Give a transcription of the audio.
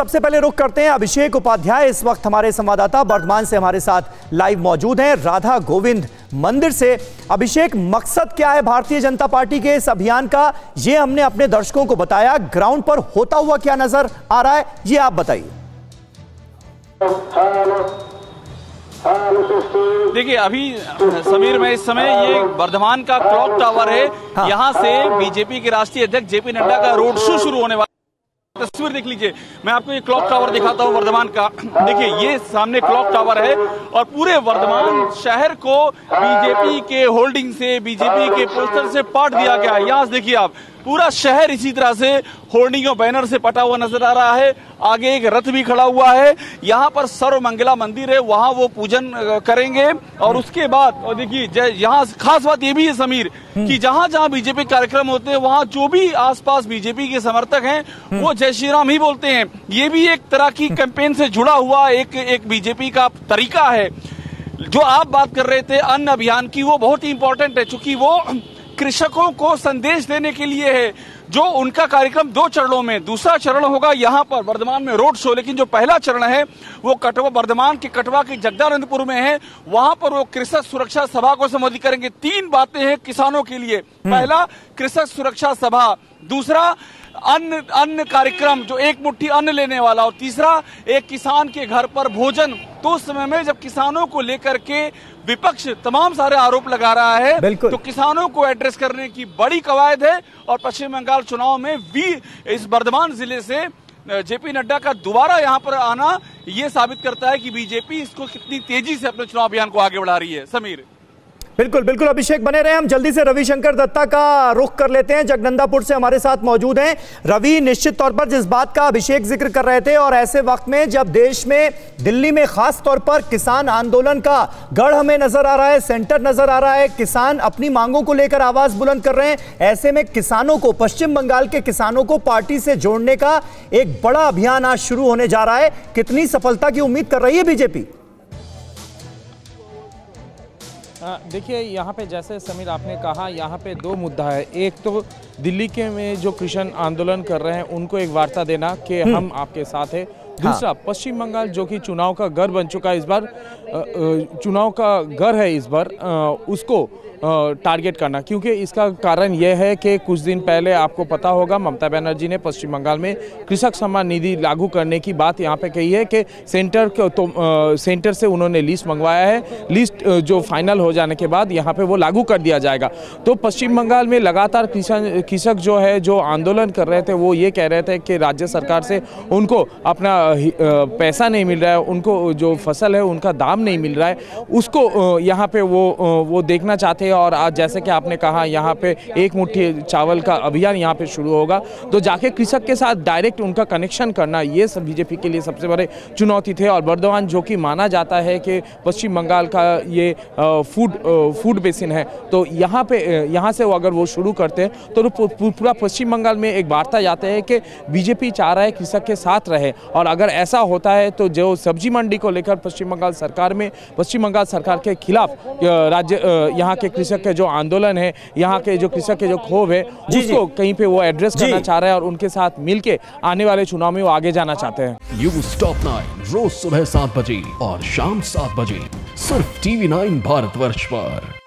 सबसे पहले रुख करते हैं अभिषेक उपाध्याय इस वक्त हमारे संवाददाता बर्धमान से हमारे साथ लाइव मौजूद हैं राधा गोविंद मंदिर से। अभिषेक, मकसद क्या है भारतीय जनता पार्टी के इस अभियान का? ये हमने अपने दर्शकों को बताया, ग्राउंड पर होता हुआ क्या नजर आ रहा है ये आप बताइए। देखिए अभी समीर में इस समय ये बर्धमान का क्लॉक टावर है, यहाँ से बीजेपी के राष्ट्रीय अध्यक्ष जेपी नड्डा का रोड शो शुरू होने वाला। तस्वीर देख लीजिए, मैं आपको ये क्लॉक टावर दिखाता हूँ वर्धमान का। देखिए ये सामने क्लॉक टावर है और पूरे वर्धमान शहर को बीजेपी के होल्डिंग से, बीजेपी के पोस्टर से पाट दिया गया है। यहाँ से देखिए आप पूरा शहर इसी तरह से होर्डिंग और बैनर से पटा हुआ नजर आ रहा है। आगे एक रथ भी खड़ा हुआ है, यहाँ पर सर्व मंगला मंदिर है, वहां वो पूजन करेंगे और उसके बाद, और देखिए यहाँ खास बात ये भी है समीर कि जहां जहां बीजेपी कार्यक्रम होते हैं वहां जो भी आसपास बीजेपी के समर्थक हैं वो जय श्री राम ही बोलते हैं। ये भी एक तरह की कैंपेन से जुड़ा हुआ एक बीजेपी का तरीका है। जो आप बात कर रहे थे अन्न अभियान की, वो बहुत ही इंपॉर्टेंट है चूंकि वो कृषकों को संदेश देने के लिए है। जो उनका कार्यक्रम दो चरणों में, दूसरा चरण होगा यहाँ पर वर्धमान में रोड शो, लेकिन जो पहला चरण है वो कटवा बर्धमान के जगदानंदपुर में है। वहां पर वो कृषक सुरक्षा सभा को संबोधित करेंगे। तीन बातें हैं किसानों के लिए, पहला कृषक सुरक्षा सभा, दूसरा अन्न कार्यक्रम जो एक मुट्ठी अन्न लेने वाला, और तीसरा एक किसान के घर पर भोजन। तो उस समय में जब किसानों को लेकर के विपक्ष तमाम सारे आरोप लगा रहा है तो किसानों को एड्रेस करने की बड़ी कवायद है। और पश्चिम बंगाल चुनाव में भी इस बर्धमान जिले से जेपी नड्डा का दोबारा यहाँ पर आना ये साबित करता है कि बीजेपी इसको कितनी तेजी से अपने चुनाव अभियान को आगे बढ़ा रही है। समीर बिल्कुल अभिषेक बने रहे। हम जल्दी से रविशंकर दत्ता का रुख कर लेते हैं, जगदानंदपुर से हमारे साथ मौजूद हैं। रवि, निश्चित तौर पर जिस बात का अभिषेक जिक्र कर रहे थे और ऐसे वक्त में जब देश में, दिल्ली में खास तौर पर किसान आंदोलन का गढ़ हमें नजर आ रहा है, सेंटर नजर आ रहा है, किसान अपनी मांगों को लेकर आवाज बुलंद कर रहे हैं, ऐसे में किसानों को, पश्चिम बंगाल के किसानों को पार्टी से जोड़ने का एक बड़ा अभियान आज शुरू होने जा रहा है। कितनी सफलता की उम्मीद कर रही है बीजेपी? देखिए यहाँ पे जैसे समीर आपने कहा, यहाँ पे दो मुद्दा है। एक तो दिल्ली के में जो किसान आंदोलन कर रहे हैं उनको एक वार्ता देना कि हम आपके साथ हैं। दूसरा पश्चिम बंगाल जो कि चुनाव का घर बन चुका है, इस बार चुनाव का घर है, इस बार उसको टारगेट करना, क्योंकि इसका कारण यह है कि कुछ दिन पहले आपको पता होगा ममता बनर्जी ने पश्चिम बंगाल में कृषक सम्मान निधि लागू करने की बात यहाँ पे कही है कि सेंटर से उन्होंने लिस्ट मंगवाया है, लिस्ट जो फाइनल हो जाने के बाद यहाँ पे वो लागू कर दिया जाएगा। तो पश्चिम बंगाल में लगातार कृषक जो है जो आंदोलन कर रहे थे वो ये कह रहे थे कि राज्य सरकार से उनको अपना पैसा नहीं मिल रहा है, उनको जो फसल है उनका दाम नहीं मिल रहा है, उसको यहाँ पे वो देखना चाहते हैं। और आज जैसे कि आपने कहा यहाँ पे एक मुट्ठी चावल का अभियान यहाँ पे शुरू होगा, तो जाके कृषक के साथ डायरेक्ट उनका कनेक्शन करना ये सब बीजेपी के लिए सबसे बड़े चुनौती थे। और बर्धमान जो कि माना जाता है कि पश्चिम बंगाल का ये फूड बेसिन है, तो यहाँ से वो अगर वो शुरू करते हैं तो पूरा पश्चिम बंगाल में एक वार्ता जाते हैं कि बीजेपी चाह रहा है कृषक के साथ रहे। और अगर ऐसा होता है तो जो सब्जी मंडी को लेकर पश्चिम बंगाल सरकार के खिलाफ राज्य यहाँ के कृषक के जो आंदोलन है, यहाँ के जो कृषक के जो खोव है उसको कहीं पे वो एड्रेस करना चाह रहे हैं और उनके साथ मिलके आने वाले चुनाव में वो आगे जाना चाहते हैं। न्यूज़ टॉप 9 रोज सुबह 7 बजे और शाम 7 बजे सिर्फ टीवी 9 भारतवर्ष पर।